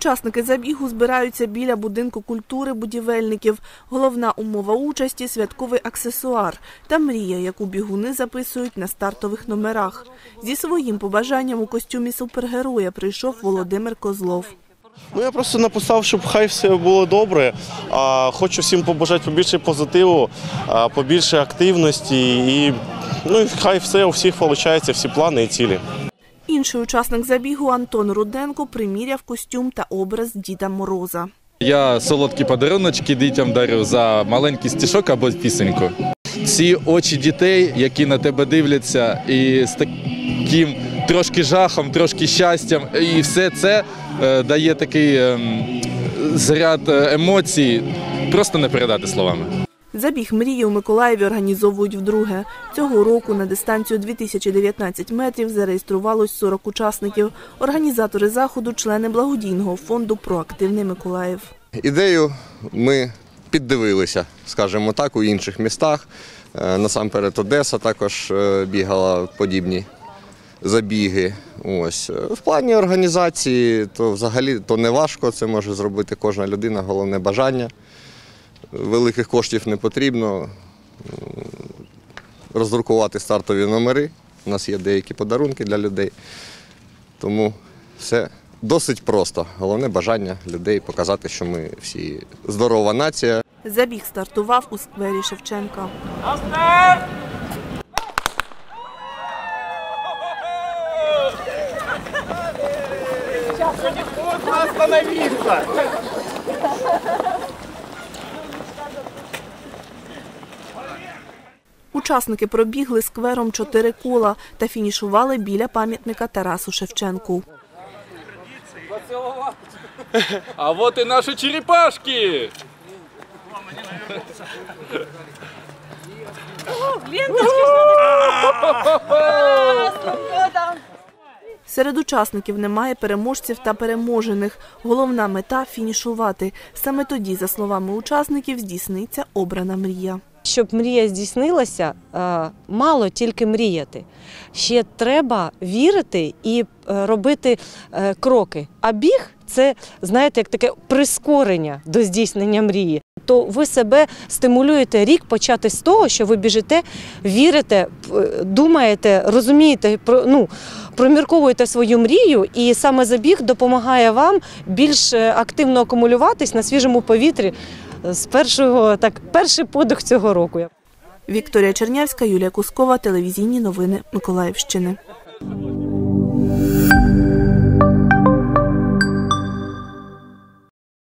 Учасники забігу збираються біля будинку культури будівельників. Головна умова участі – святковий аксесуар та мрія, яку бігуни записують на стартових номерах. Зі своїм побажанням у костюмі супергероя прийшов Володимир Козлов. Я просто написав, щоб хай все було добре. Хочу всім побажати побільше позитиву, побільше активності і хай все у всіх виходить, всі плани і цілі. Інший учасник забігу Антон Руденко приміряв костюм та образ Діда Мороза. Я солодкі подарунки дітям дарю за маленький стишок або пісеньку. Ці очі дітей, які на тебе дивляться, і з таким трошки жахом, трошки щастям, і все це дає такий заряд емоцій, просто не передати словами. Забіг «Мрії» у Миколаєві організовують вдруге. Цього року на дистанцію 2019 метрів зареєструвалось 40 учасників. Організатори заходу – члени благодійного фонду «Проактивний Миколаїв». Ідею ми піддивилися, скажімо так, у інших містах. Насамперед Одеса також бігала подібні забіги. В плані організації то взагалі не важко, це може зробити кожна людина, головне бажання. Великих коштів не потрібно, роздрукувати стартові номери, у нас є деякі подарунки для людей, тому все досить просто. Головне бажання людей показати, що ми всі здорова нація. Забіг стартував у сквері Шевченка. Учасники пробігли сквером 4 кола та фінішували біля пам'ятника Тарасу Шевченку. А от і наші черепашки! Серед учасників немає переможців та переможених. Головна мета – фінішувати. Саме тоді, за словами учасників, здійсниться обрана мрія. Щоб мрія здійснилася, мало тільки мріяти. Ще треба вірити і робити кроки. А біг – це, знаєте, як таке прискорення до здійснення мрії. То ви себе стимулюєте рік почати з того, що ви біжите, вірите, думаєте, розумієте, промірковуєте свою мрію, і саме забіг допомагає вам більш активно акумулюватись на свіжому повітрі. З перший подих цього року. Вікторія Чернявська, Юлія Кускова, телевізійні новини Миколаївщини.